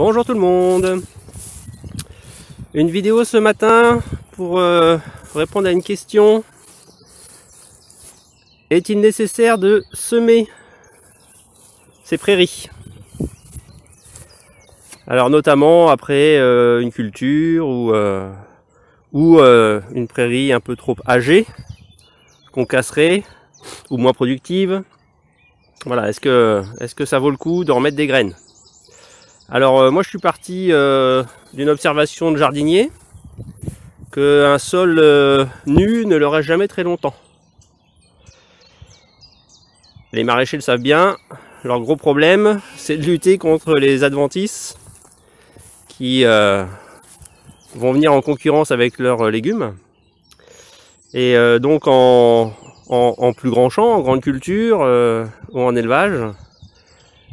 Bonjour tout le monde. Une vidéo ce matin pour répondre à une question. Est-il nécessaire de semer ces prairies? Alors notamment après une culture ou une prairie un peu trop âgée, qu'on casserait, ou moins productive. Voilà, est-ce que ça vaut le coup de remettre des graines? Alors moi je suis parti d'une observation de jardinier qu'un sol nu ne le reste jamais très longtemps. Les maraîchers le savent bien, leur gros problème c'est de lutter contre les adventices qui vont venir en concurrence avec leurs légumes. Et donc en plus grand champ, en grande culture ou en élevage,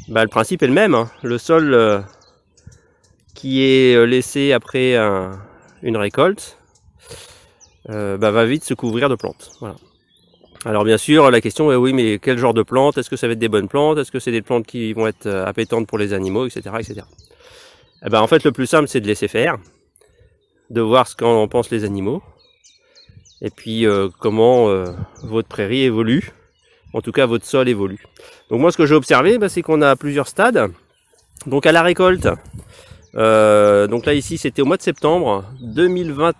bah, le principe est le même, hein. Le sol qui est laissé après une récolte va vite se couvrir de plantes. Voilà. Alors bien sûr la question est oui, mais quel genre de plantes? Est-ce que ça va être des bonnes plantes? Est-ce que c'est des plantes qui vont être appétantes pour les animaux, etc. etc. Et bah, en fait le plus simple c'est de laisser faire, de voir ce qu'en pensent les animaux. Et puis comment votre prairie évolue, en tout cas votre sol évolue. Donc moi ce que j'ai observé, c'est qu'on a plusieurs stades. Donc à la récolte, donc là ici c'était au mois de septembre 2020.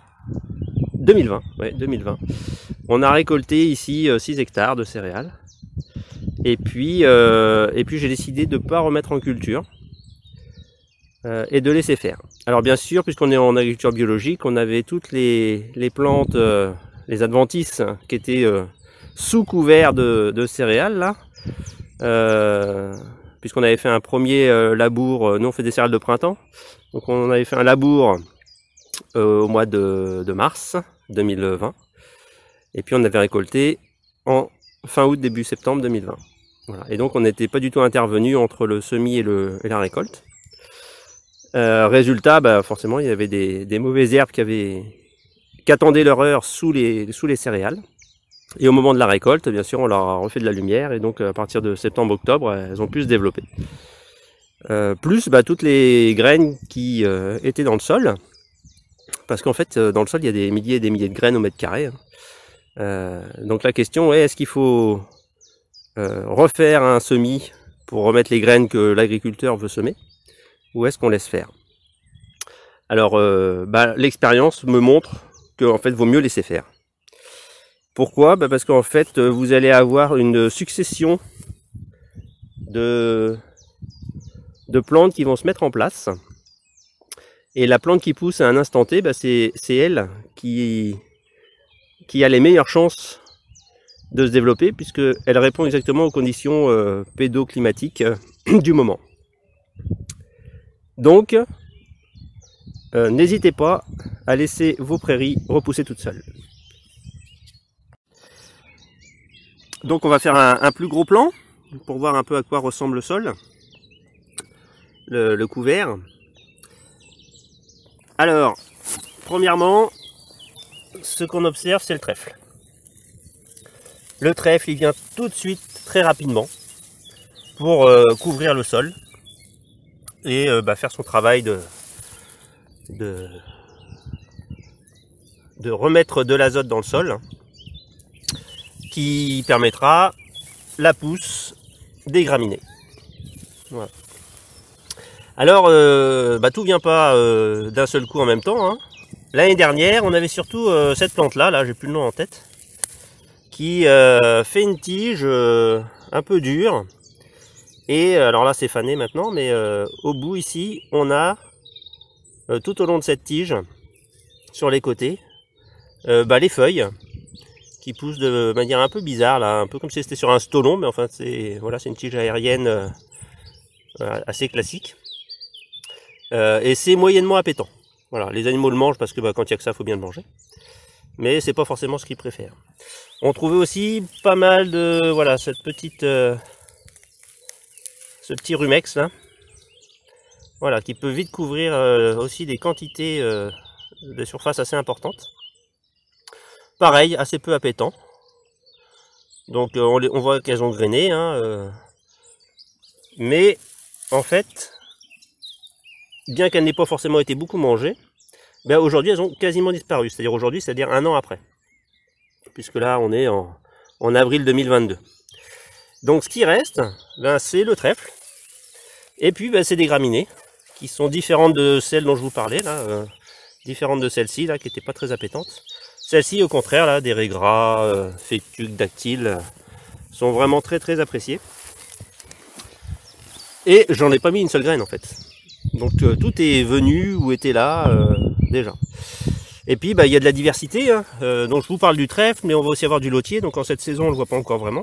On a récolté ici 6 hectares de céréales. Et puis j'ai décidé de ne pas remettre en culture et de laisser faire. Alors bien sûr, puisqu'on est en agriculture biologique, on avait toutes les plantes, les adventices qui étaient sous couvert de céréales là, puisqu'on avait fait un premier labour. Nous on fait des céréales de printemps, donc on avait fait un labour au mois de mars 2020, et puis on avait récolté en fin août début septembre 2020. Voilà. Et donc on n'était pas du tout intervenu entre le semis et la récolte. Résultat, forcément il y avait des mauvaises herbes qui attendaient leur heure sous les céréales. Et au moment de la récolte, bien sûr, on leur a refait de la lumière, et donc à partir de septembre-octobre, elles ont pu se développer. Plus toutes les graines qui étaient dans le sol, parce qu'en fait, dans le sol, il y a des milliers et des milliers de graines au mètre carré. Donc la question est, est-ce qu'il faut refaire un semis pour remettre les graines que l'agriculteur veut semer, ou est-ce qu'on laisse faire? Alors, l'expérience me montre qu'en fait, vaut mieux laisser faire. Pourquoi? Parce qu'en fait, vous allez avoir une succession de plantes qui vont se mettre en place. Et la plante qui pousse à un instant T, c'est elle qui a les meilleures chances de se développer, puisqu'elle répond exactement aux conditions pédoclimatiques du moment. Donc, n'hésitez pas à laisser vos prairies repousser toutes seules. Donc on va faire un plus gros plan pour voir un peu à quoi ressemble le sol, le couvert. Alors, premièrement, ce qu'on observe, c'est le trèfle. Le trèfle, il vient tout de suite, très rapidement, pour couvrir le sol et faire son travail de remettre de l'azote dans le sol, qui permettra la pousse des graminées. Voilà. Alors, tout vient pas d'un seul coup en même temps, hein. L'année dernière, on avait surtout cette plante-là, là j'ai plus le nom en tête, qui fait une tige un peu dure. Et alors là, c'est fané maintenant, mais au bout ici, on a tout au long de cette tige, sur les côtés, les feuilles qui pousse de manière un peu bizarre là, un peu comme si c'était sur un stolon, mais enfin c'est voilà, c'est une tige aérienne assez classique, et c'est moyennement appétant. Voilà, les animaux le mangent parce que quand il n'y a que ça, faut bien le manger, mais c'est pas forcément ce qu'ils préfèrent. On trouvait aussi pas mal de voilà cette petite ce petit rumex là, voilà, qui peut vite couvrir aussi des quantités de surface assez importantes. Pareil, assez peu appétant. Donc on voit qu'elles ont grainé, hein, mais en fait, bien qu'elles n'aient pas forcément été beaucoup mangées, ben aujourd'hui elles ont quasiment disparu, c'est-à-dire aujourd'hui, c'est-à-dire un an après, puisque là on est en avril 2022. Donc ce qui reste, ben, c'est le trèfle, et puis ben, c'est des graminées, qui sont différentes de celles dont je vous parlais, là, différentes de celles-ci, là, qui n'étaient pas très appétantes. Celles-ci, au contraire, là, des raies gras, fétuques, dactyles, sont vraiment très très appréciées. Et j'en ai pas mis une seule graine en fait. Donc tout est venu ou était là déjà. Et puis bah, y a de la diversité, hein. Donc je vous parle du trèfle, mais on va aussi avoir du lotier. Donc en cette saison, on ne le voit pas encore vraiment.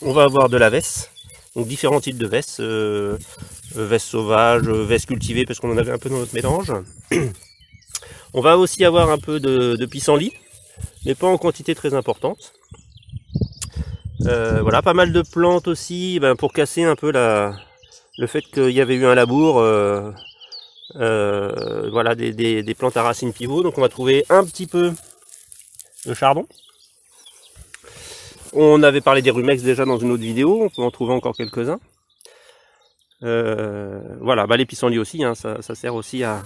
On va avoir de la vesse, donc différents types de vesse, vesse sauvage, vesse cultivée, parce qu'on en avait un peu dans notre mélange. On va aussi avoir un peu de pissenlit, mais pas en quantité très importante. Voilà, pas mal de plantes aussi, ben, pour casser un peu le fait qu'il y avait eu un labour, voilà, des plantes à racines pivot. Donc on va trouver un petit peu de chardon. On avait parlé des rumex déjà dans une autre vidéo, on peut en trouver encore quelques-uns. Voilà, bah, les pissenlits aussi, hein, ça sert aussi à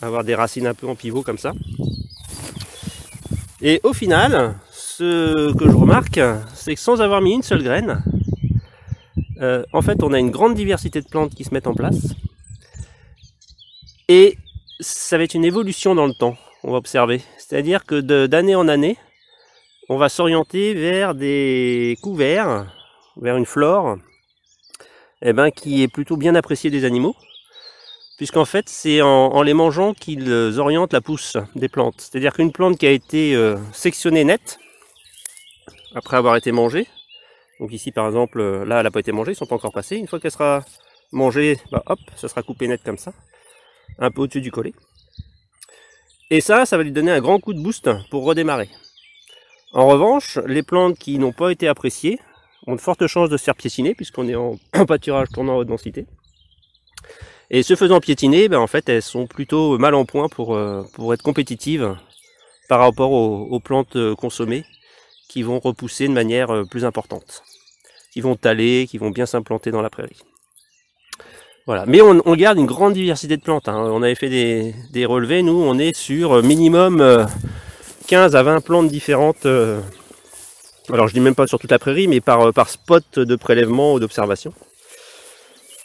avoir des racines un peu en pivot comme ça. Et au final, ce que je remarque, c'est que sans avoir mis une seule graine, en fait on a une grande diversité de plantes qui se mettent en place, et ça va être une évolution dans le temps, on va observer, c'est à dire que d'année en année on va s'orienter vers des couverts, vers une flore eh ben, qui est plutôt bien appréciée des animaux, puisqu'en fait c'est en les mangeant qu'ils orientent la pousse des plantes, c'est à dire qu'une plante qui a été sectionnée nette après avoir été mangée. Donc ici par exemple, là elle n'a pas été mangée, ils ne sont pas encore passés. Une fois qu'elle sera mangée, bah hop, ça sera coupé net comme ça, un peu au-dessus du collet. Et ça va lui donner un grand coup de boost pour redémarrer. En revanche, les plantes qui n'ont pas été appréciées ont de fortes chances de se faire piétiner, puisqu'on est en pâturage tournant à haute densité. Et se faisant piétiner, bah en fait elles sont plutôt mal en point pour être compétitives par rapport aux plantes consommées, qui vont repousser de manière plus importante, qui vont taler, qui vont bien s'implanter dans la prairie. Voilà, mais on garde une grande diversité de plantes, hein. On avait fait des relevés, nous on est sur minimum 15 à 20 plantes différentes, alors je dis même pas sur toute la prairie, mais par spot de prélèvement ou d'observation.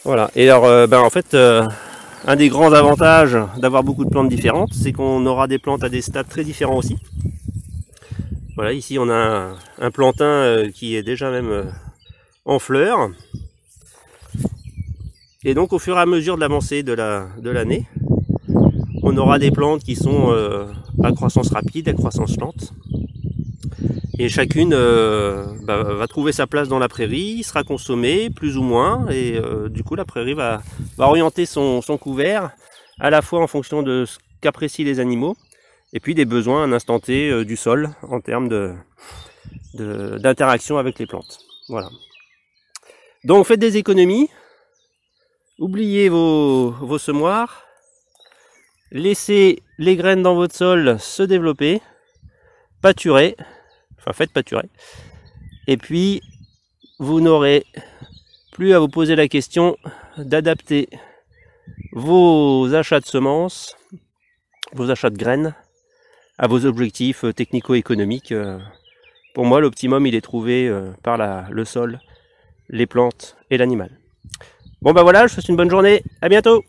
Voilà, et alors ben en fait un des grands avantages d'avoir beaucoup de plantes différentes, c'est qu'on aura des plantes à des stades très différents aussi. Voilà, ici on a un plantain qui est déjà même en fleurs. Et donc au fur et à mesure de l'avancée de l'année, on aura des plantes qui sont à croissance rapide, à croissance lente. Et chacune va trouver sa place dans la prairie, sera consommée plus ou moins. Et du coup la prairie va orienter son couvert à la fois en fonction de ce qu'apprécient les animaux, et puis des besoins à un instant T du sol en termes d'interaction avec les plantes. Voilà. Donc faites des économies, oubliez vos semoirs, laissez les graines dans votre sol se développer, pâturez, enfin faites pâturer, et puis vous n'aurez plus à vous poser la question d'adapter vos achats de semences, vos achats de graines, à vos objectifs technico-économiques. Pour moi, l'optimum, il est trouvé par le sol, les plantes et l'animal. Bon, ben voilà, je vous souhaite une bonne journée. À bientôt!